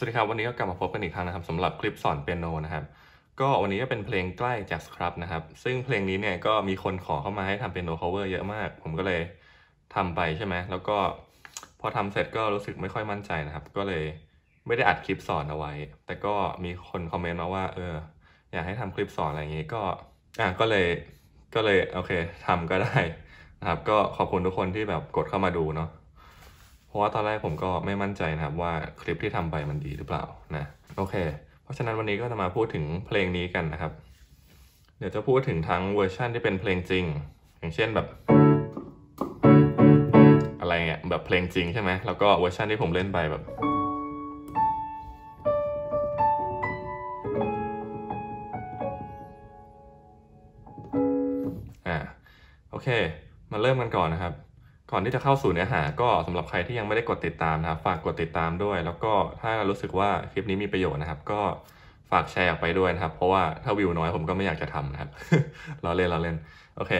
สวัสดีครับวันนี้ก็กลับมาพบกันอีกครั้งนะครับสำหรับคลิปสอนเปียโนนะครับก็วันนี้ก็เป็นเพลงใกล้จากสครับนะครับซึ่งเพลงนี้เนี่ยก็มีคนขอเข้ามาให้ทำเปียโน cover เยอะมากผมก็เลยทำไปใช่ไหมแล้วก็พอทำเสร็จก็รู้สึกไม่ค่อยมั่นใจนะครับก็เลยไม่ได้อัดคลิปสอนเอาไว้แต่ก็มีคนคอมเมนต์มาว่าอยากให้ทำคลิปสอนอะไรอย่างนี้ก็เลยโอเคทำก็ได้นะครับก็ขอบคุณทุกคนที่แบบกดเข้ามาดูเนาะเพราะว่าตอนแรกผมก็ไม่มั่นใจนะครับว่าคลิปที่ทำไปมันดีหรือเปล่านะโอเคเพราะฉะนั้นวันนี้ก็จะมาพูดถึงเพลงนี้กันนะครับเดี๋ยวจะพูดถึงทั้งเวอร์ชันที่เป็นเพลงจริงอย่างเช่นแบบอะไรเงี้ยแบบเพลงจริงใช่ไหมแล้วก็เวอร์ชันที่ผมเล่นไปแบบโอเคมาเริ่มกันก่อนนะครับก่อนที่จะเข้าสู่เนื้อหาก็สำหรับใครที่ยังไม่ได้กดติดตามนะครับฝากกดติดตามด้วยแล้วก็ถ้ารู้สึกว่าคลิปนี้มีประโยชน์นะครับก็ฝากแชร์ออกไปด้วยนะครับเพราะว่าถ้าวิวน้อยผมก็ไม่อยากจะทำนะครับ เราเล่นโอเค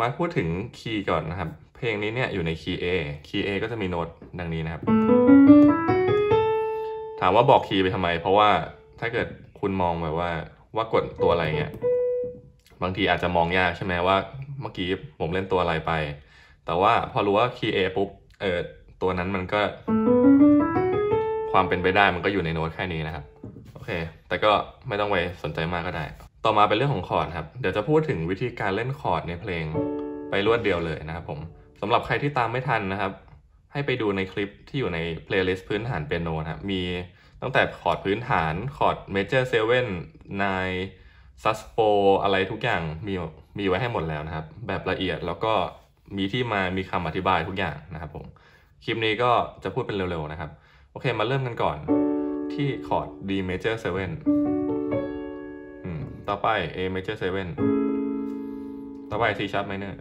มาพูดถึงคีย์ก่อนนะครับเพลงนี้เนี่ยอยู่ในคีย์ A คีย์ A ก็จะมีโน้ตดังนี้นะครับถามว่าบอกคีย์ไปทำไมเพราะว่าถ้าเกิดคุณมองแบบว่ากดตัวอะไรเงี้ยบางทีอาจจะมองยากใช่ไหมว่าเมื่อกี้ผมเล่นตัวอะไรไปแต่ว่าพอรู้ว่าคีย์ A ปุ๊บตัวนั้นมันก็ความเป็นไปได้มันก็อยู่ในโน้ตแค่นี้นะครับโอเคแต่ก็ไม่ต้องไปสนใจมากก็ได้ต่อมาเป็นเรื่องของคอร์ดครับเดี๋ยวจะพูดถึงวิธีการเล่นคอร์ดในเพลงไปรวดเดียวเลยนะครับผมสำหรับใครที่ตามไม่ทันนะครับให้ไปดูในคลิปที่อยู่ในเพลย์ลิสต์พื้นฐานเปียโนนะครับมีตั้งแต่คอร์ดพื้นฐานคอร์ดเมเจอร์7 9ซัสโปอะไรทุกอย่างมีไว้ให้หมดแล้วนะครับแบบละเอียดแล้วก็มีที่มามีคำอธิบายทุกอย่างนะครับผมคลิปนี้ก็จะพูดเป็นเร็วๆนะครับโอเคมาเริ่มกันก่อนที่คอร์ด D major 7ต่อไป A major 7ต่อไป C sharp minor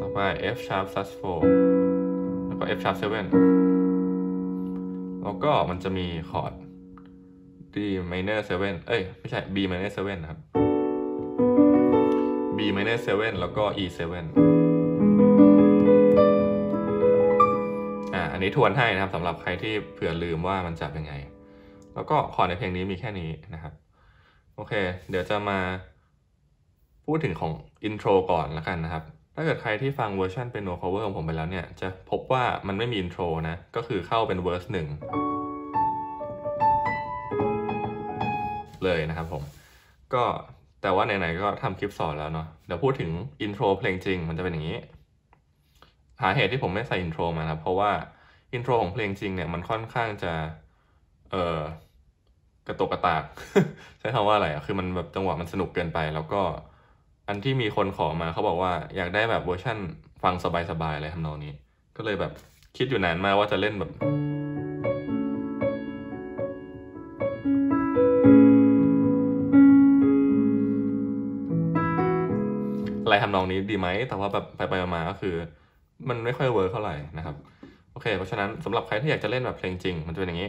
ต่อไป F sharp sus 4แล้วก็ F sharp 7แล้วก็มันจะมีคอร์ดB minor 7ไม่ใช่ B minor 7นะครับ B minor 7แล้วก็ E 7อันนี้ทวนให้นะครับสำหรับใครที่เผื่อลืมว่ามันจับยังไงแล้วก็คอร์ดในเพลงนี้มีแค่นี้นะครับโอเคเดี๋ยวจะมาพูดถึงของอินโทรก่อนละกันนะครับถ้าเกิดใครที่ฟังเวอร์ชันเป็นโน cover ของผมไปแล้วเนี่ยจะพบว่ามันไม่มีอินโทรนะก็คือเข้าเป็นเวอร์ส1เลยนะครับผมก็แต่ว่าไหนๆก็ทำคลิปสอนแล้วเนาะเดี๋ยวพูดถึงอินโทรเพลงจริงมันจะเป็นอย่างนี้หาเหตุที่ผมไม่ใส่อินโทรมานะเพราะว่าอินโทรของเพลงจริงเนี่ยมันค่อนข้างจะกระตุกกระตาก ใช้คำว่าอะไรคือมันแบบจังหวะมันสนุกเกินไปแล้วก็อันที่มีคนขอมาเขาบอกว่าอยากได้แบบเวอร์ชั่นฟังสบายๆอะไรทำนองนี้ก็เลยแบบคิดอยู่นานมากว่าจะเล่นแบบทำนองนี้ดีไหมแต่ว่าแบบไปมาก็คือมันไม่ค่อยเวิร์คเท่าไหร่นะครับโอเคเพราะฉะนั้นสำหรับใครที่อยากจะเล่นแบบเพลงจริงมันจะเป็นอย่างนี้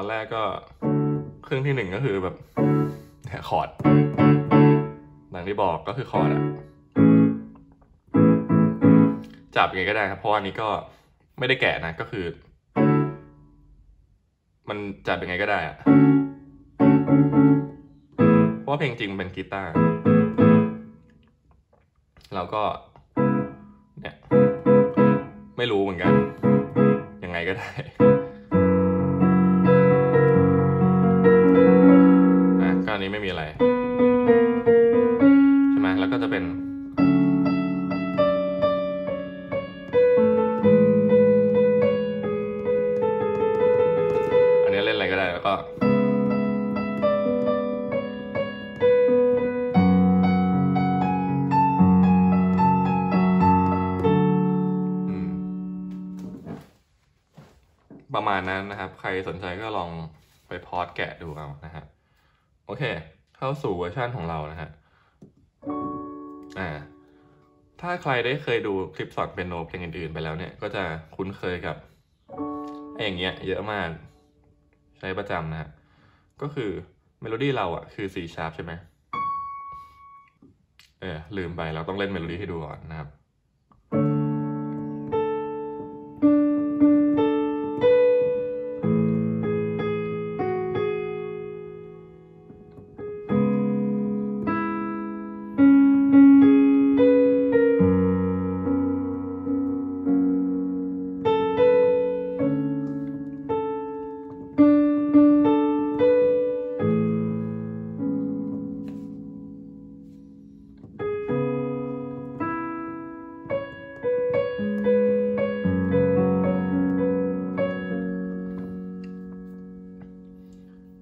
ตอนแรกก็เครื่องที่หนึ่งก็คือแบบคอร์ดอย่างที่บอกก็คือคอร์ดจับยังไงก็ได้ครับเพราะอันนี้ก็ไม่ได้แกะนะก็คือมันจับยังไงก็ได้เพราะเพลงจริงเป็นกีตาร์แล้วก็เนี่ยไม่รู้เหมือนกันยังไงก็ได้นี้ไม่มีอะไรใช่ไหมแล้วก็จะเป็นอันนี้เล่นอะไรก็ได้แล้วก็ ประมาณนั้นนะครับใครสนใจก็ลองไปพอดแกะดูเอานะฮะโอเคเข้าสู่เวอร์ชันของเรานะฮะถ้าใครได้เคยดูคลิปสอนเปียโนเพลงอื่นๆไปแล้วเนี่ยก็จะคุ้นเคยกับอย่างเงี้ยเยอะมากใช้ประจำนะฮะก็คือเมโลดี้เราอ่ะคือ C sharp ใช่ไหมลืมไปเราต้องเล่นเมโลดี้ให้ดูก่อนนะครับ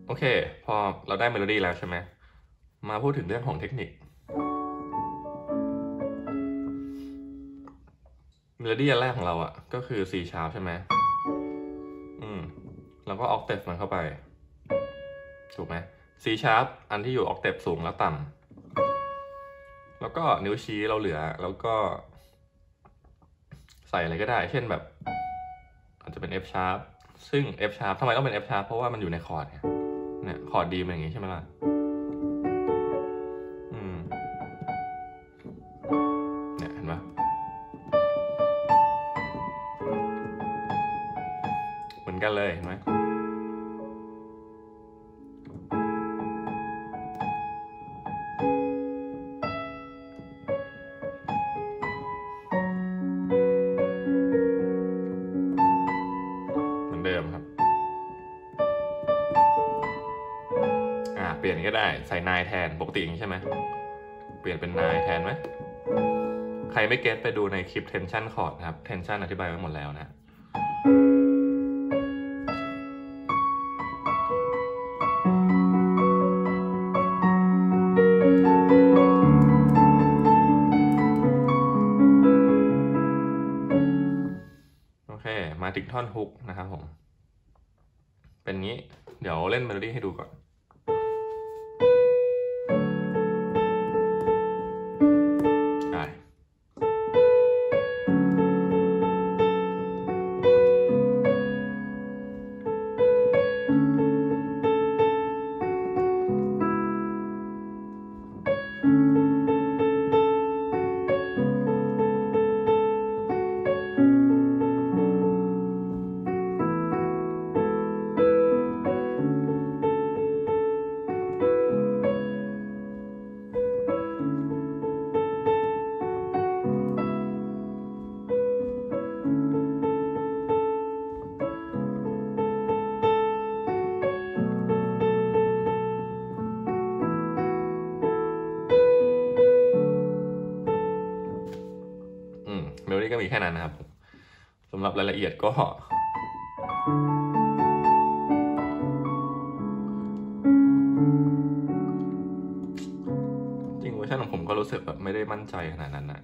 โอเคพอเราได้เมโลดี้แล้วใช่ไหมมาพูดถึงเรื่องของเทคนิคเมโลดี้อันแรกของเราอ่ะก็คือ C sharp ใช่ไหมแล้วก็ออกเตฟมันเข้าไปถูกไหม C sharp อันที่อยู่ออกเตฟสูงแล้วต่ำแล้วก็นิ้วชี้เราเหลือแล้วก็ใส่อะไรก็ได้เช่นแบบอาจจะเป็น F sharp ซึ่ง F sharp ทำไมต้องเป็น F sharp เพราะว่ามันอยู่ในคอร์ดเนี่ยคอร์ดดีมันอย่างงี้ใช่ไหมล่ะเนี่ยเห็นปะเหมือนกันเลยเห็นไหมเหมือนเดิมครับเปลี่ยนก็ได้ใส่นายแทนปกติอย่างนี้ใช่ไหมเปลี่ยนเป็นนายแทนไหมใครไม่เก็ตไปดูในคลิป tension chord นะครับ tension อธิบายไว้หมดแล้วนะโอเคมาถึงท่อนฮุกนะครับผมเป็นงี้เดี๋ยวเล่นเมโลดี้ให้ดูก่อนก็มีแค่นั้นนะครับสำหรับรายละเอียดก็จริงเวอร์ชันของผมก็รู้สึกแบบไม่ได้มั่นใจขนาดนั้นนะ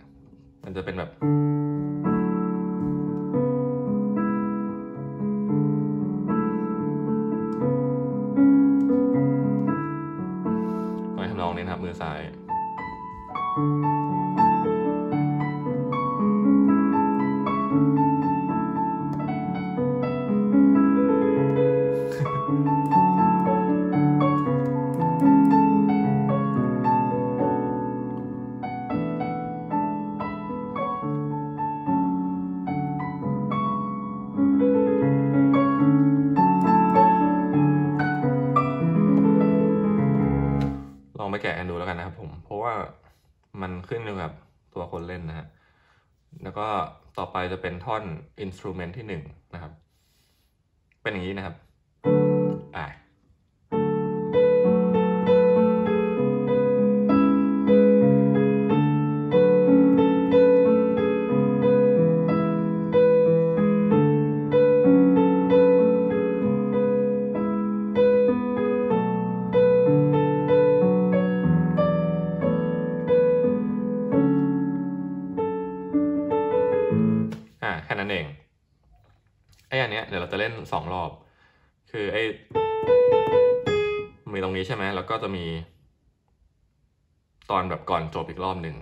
มันจะเป็นแบบทำนองนี้นะครับมือซ้ายไปแกะกันดูแล้วกันนะครับผมเพราะว่ามันขึ้นอยู่กับตัวคนเล่นนะฮะแล้วก็ต่อไปจะเป็นท่อน instrument ที่1นะครับเป็นอย่างนี้นะครับแค่นั้นเอง อันเนี้ยเดี๋ยวเราจะเล่น2รอบคือไอ้มีตรงนี้ใช่ไหมแล้วก็จะมีตอนแบบก่อนจบอีกรอบหนึ่ง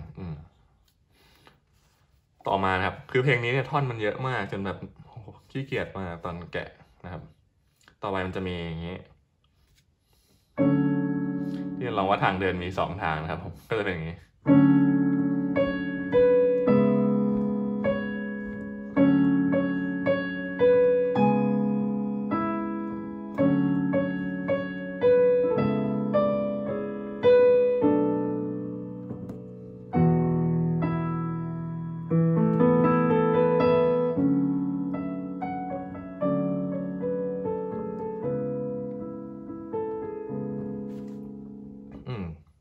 ต่อมาครับคือเพลงนี้เนี่ยท่อนมันเยอะมากจนแบบขี้เกียจมาตอนแกะนะครับต่อไปมันจะมีอย่างนี้ที่เราว่าทางเดินมี2ทางนะครับผมก็จะเป็นอย่างนี้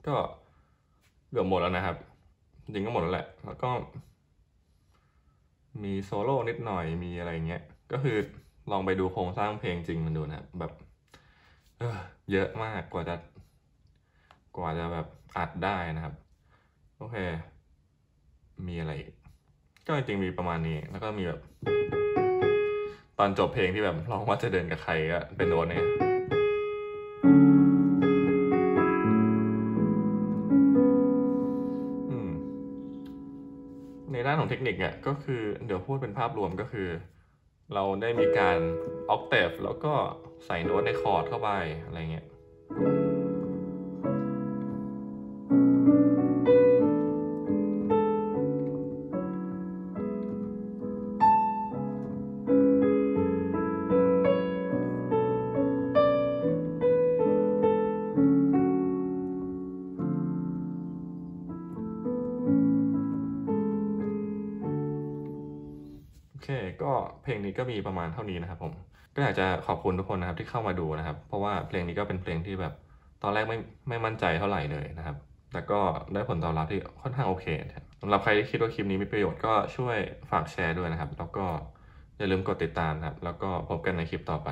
ก็เกือบหมดแล้วนะครับจริงก็หมดแล้วแหละแล้วก็มีโซโล่นิดหน่อยมีอะไรเงี้ยก็คือลองไปดูโครงสร้างเพลงจริงมันดูนะแบบเยอะมากกว่าจะแบบอัดได้นะครับโอเคมีอะไรอีกก็จริงมีประมาณนี้แล้วก็มีแบบตอนจบเพลงที่แบบร้องว่าจะเดินกับใครก็เป็นโน้ตเนี่ยในด้านของเทคนิคเนี่ยก็คือเดี๋ยวพูดเป็นภาพรวมก็คือเราได้มีการออกเทฟแล้วก็ใส่โน้ตในคอร์ดเข้าไปอะไรเงี้ยโอเคก็เพลงนี้ก็มีประมาณเท่านี้นะครับผมก็อยากจะขอบคุณทุกคนนะครับที่เข้ามาดูนะครับเพราะว่าเพลงนี้ก็เป็นเพลงที่แบบตอนแรกไม่มั่นใจเท่าไหร่เลยนะครับแต่ก็ได้ผลตอบรับที่ค่อนข้างโอเคสำหรับใครที่คิดว่าคลิปนี้มีประโยชน์ก็ช่วยฝากแชร์ด้วยนะครับแล้วก็อย่าลืมกดติดตามครับแล้วก็พบกันในคลิปต่อไป